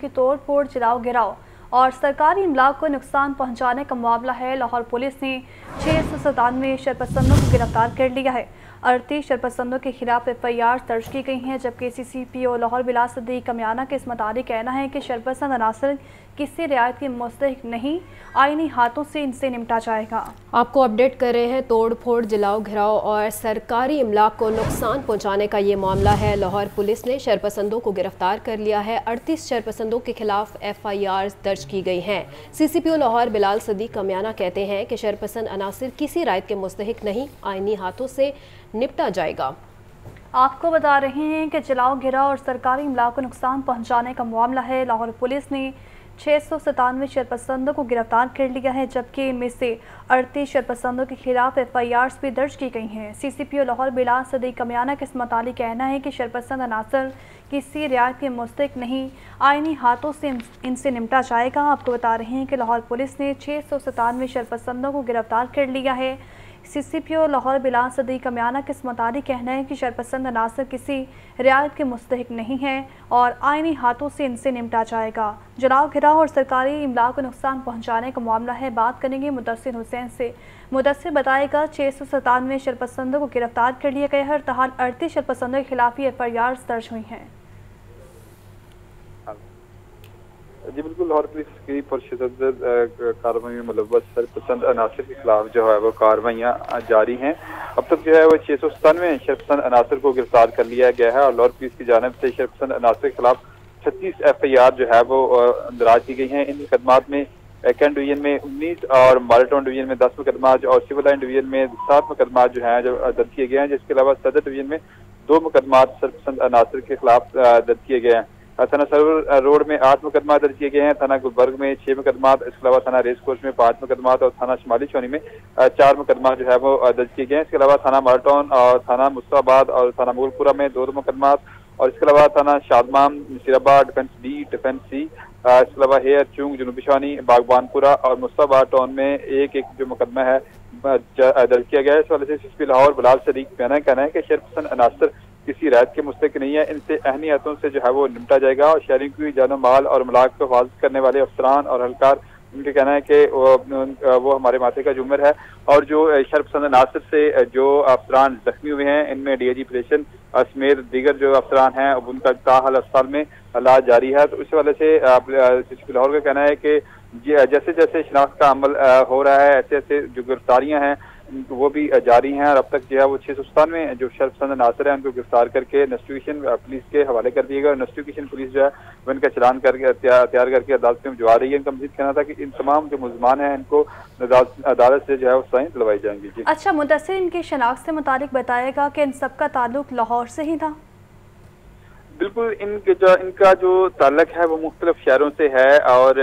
की तोड़ फोड़, जलाओ गिराओ और सरकारी इमलाक को नुकसान पहुंचाने का मामला है। लाहौर पुलिस ने 697 शरपसंदों को गिरफ्तार कर लिया है। 38 शरपसंदों के खिलाफ FIR दर्ज की गई हैं, जबकि CCPO लाहौर बिलाल सिद्दीकी कमियाना के इस मतारी कहना है कि शरपसंद अनासर किसी रियायत के मुस्तहिक नहीं, आईनी हाथों से इनसे निपटा जाएगा। आपको अपडेट कर रहे हैं, तोड़ फोड़, जलाओ घिराव और सरकारी इमलाक को नुकसान पहुंचाने का ये मामला है। लाहौर पुलिस ने शरपसंदों को गिरफ्तार कर लिया है। 38 शरपसंदों के खिलाफ FIR दर्ज की गई हैं। CCPO लाहौर बिलाल सिद्दीकी कमियाना कहते हैं कि शरपसंद अनासर किसी रियायत के मुस्तहिक नहीं, आईनी हाथों से निपटा जाएगा। आपको बता रहे हैं कि जलाओ घिराव और सरकारी इमलाक को नुकसान पहुँचाने का मामला है। लाहौर पुलिस ने 697 शरपसंदों को गिरफ्तार कर लिया है, जबकि इनमें से 38 शरपसंदों के खिलाफ FIRs भी दर्ज की गई हैं। CCPO लाहौर बिलाल सिद्दीकी कमियाना के इस मतलब कहना है कि शरपसंद अनासर किसी रियायत के मुस्तहिक नहीं, आईनी हाथों से इनसे निपटा जाएगा। आपको बता रहे हैं कि लाहौर पुलिस ने 697 शरपसंदों को गिरफ्तार कर लिया है। CCPO लाहौर बिलाल सिद्दीकी कमियाना के इस मतलब कहना है कि शरपसंद अनासर किसी रियायत के मुस्तहिक नहीं है और आईनी हाथों से इनसे निपटा जाएगा। जलाओ घिराव और सरकारी इमलाक को नुकसान पहुंचाने का मामला है। बात करेंगे मुदस्सर हुसैन से। मुदस्सर बताएगा 697 शरपसंदों को गिरफ्तार कर लिया गया है और तहाल 38 शरपसंदों के खिलाफ FIR दर्ज हुई हैं। जी बिल्कुल, लाहौर पुलिस की पुरशद कार्रवाई में मुलव्वस शरपसंद अनासर के खिलाफ जो है वो कार्रवाइयाँ जारी हैं। अब तक जो है वो 697 शरपसंद अनासर को गिरफ्तार कर लिया गया है और लाहौर पुलिस की जानब से शरपसंद अनासर के खिलाफ 36 FIR जो है वो दराज की गई हैं। इन मुकदमात में कैंट डिवीजन में 19 और मालटाउन डिवीजन में 10 मुकदमा और सिविल लाइन डिवीजन में 7 मुकदमा जो है दर्ज किए गए हैं, जिसके अलावा सदर डिवीजन में 2 मुकदमा शरपसंद अनासर के खिलाफ दर्ज किए गए हैं। थाना सरवर रोड में 8 मुकदमा दर्ज किए गए हैं, थाना गुलबर्ग में 6 मुकदमा, इसके अलावा थाना रेस कोर्स में 5 मुकदमा और थाना शुमाली चौनी में 4 मुकदमा जो है वो दर्ज किए गए हैं। इसके अलावा थाना मालटाउन और थाना मुस्ताबाद और थाना मुगलपुरा में 2 मुकदमा और इसके अलावा थाना Shadman, Naseerabad, defence B, defence C, इसके अलावा हेयर, चुंग, जुनूबी शानी, बागबानपुरा और मुस्ताबाद टाउन में एक जो मुकदमा है दर्ज किया गया है। इस वाले से CCP लाहौर बिलाल सिद्दीकी कहना है कि शरपसंद अनासर किसी रायत के मुस्तक नहीं है, इनसे अहनी हाथों से जो है वो निपटा जाएगा। और शहरी की जानो माल और मलाक को हिफाजत करने वाले अफसरान और हलकार, उनके कहना है कि वो हमारे माथे का जुम्मन है। और जो शरपसंद अनासर से जो अफसरान जख्मी हुए हैं, इनमें DIG ऑपरेशन समेत दीगर जो अफसरान हैं उनका ताहल अस्पताल में इलाज जारी है। तो इस वाले से CCP लाहौर का कहना है कि जैसे जैसे शिनाख्त का अमल हो रहा है, ऐसे ऐसे जो गिरफ्तारियाँ हैं वो भी जारी हैं। और अब तक जो है वो 697 जो शरपसंद अनासर हैं उनको गिरफ्तार करके इन्वेस्टिगेशन पुलिस के हवाले कर दिए गए और इन्वेस्टिगेशन पुलिस जो है वो इनका चलान करके तैयार करके अदालत में मंजवा रही है। इनका मजीद कहना था कि इन तमाम जो मुलजमान हैं इनको अदालत से जो है वो सही दिलवाई जाएंगी। जी अच्छा, मुदस्सिर इनकी शनाख्त से मुतालिक बताएगा कि इन सबका ताल्लुक लाहौर से ही था। बिल्कुल, इनका जो ताल्लुक है वो मुख्तलिफ शहरों से है और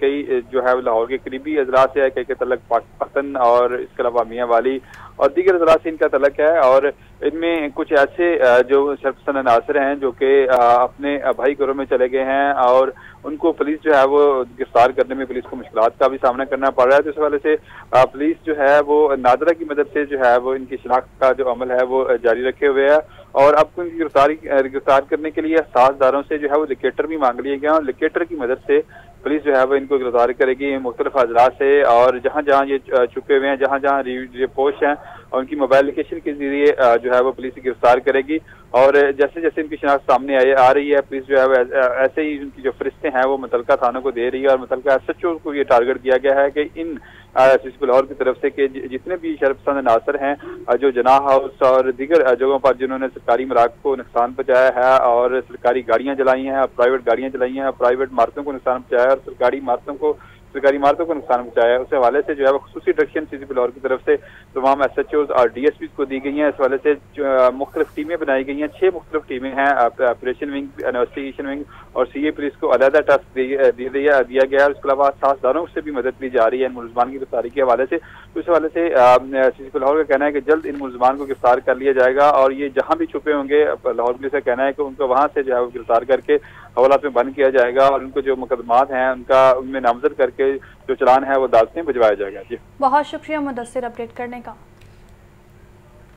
कई जो है लाहौर के करीबी अजला से है, कई के तलक पाकिस्तान और इसके अलावा मियाँ वाली और दीगर अजला से इनका तलक है। और इनमें कुछ ऐसे जो शरपसंद अनासर हैं जो कि अपने भाई घरों में चले गए हैं और उनको पुलिस जो है वो गिरफ्तार करने में पुलिस को मुश्किलात का भी सामना करना पड़ रहा है। तो इस हवाले से पुलिस जो है वो नादरा की मदद से जो है वो इनकी शनाख्त का जो अमल है वो जारी रखे हुए है। और आपको इनकी गिरफ्तार करने के लिए साझेदारों से जो है वो लिकेटर भी मांग लिए गए और लिकेटर की मदद से पुलिस जो है वो इनको गिरफ्तार करेगी मुख्तलिफ अजला से। और जहाँ जहाँ ये छुपे हुए हैं, जहाँ जहाँ रिपोश हैं, उनकी मोबाइल लोकेशन के जरिए जो है वो पुलिस गिरफ्तार करेगी। और जैसे जैसे इनकी शनाख्त सामने आ रही है, पुलिस जो है वो ऐसे ही उनकी जो फरिस्तें हैं वो मुतलका थानों को दे रही है। और मुतलका SHO को ये टारगेट किया गया है कि इन CCP लाहौर की तरफ से कि जितने भी शरपसंद अनासर हैं जो जनाह हाउस और दीगर जगहों पर जिन्होंने सरकारी मराकब को नुकसान पहुँचाया है और सरकारी गाड़ियाँ जलाई हैं और प्राइवेट गाड़ियाँ जलाई हैं और प्राइवेट इमारतों को नुकसान पहुँचाया है और सरकारी इमारतों को नुकसान पहुंचाया है, उस हवाले से जो है वो खुसूसी इंस्ट्रक्शन CCP लाहौर की तरफ से तमाम SHOs और DSP को दी गई हैं। इस हवाले से मुख्तलिफ टीमें बनाई गई हैं, 6 मुख्तलिफ टीमें हैं, ऑपरेशन विंग, इन्वेस्टिगेशन विंग और CA पुलिस को अलहदा टास्क दिया गया है। इसके अलावा साझेदारों से भी मदद ली जा रही है इन मुलजमान की गिरफ्तारी के हवाले से। उस हवाले से CCP लाहौर का कहना है कि जल्द इन मुलजमान को गिरफ्तार कर लिया जाएगा और ये जहाँ भी छुपे होंगे लाहौर पुलिस का कहना है कि उनको वहाँ से जो है वो गिरफ्तार करके हवालात में बंद किया जाएगा और उनको जो मुकदमात हैं उनमें नामजद करके जो चलान है वो अदालत में भिजवाया जाएगा। जी बहुत शुक्रिया मुदस्सिर अपडेट करने का।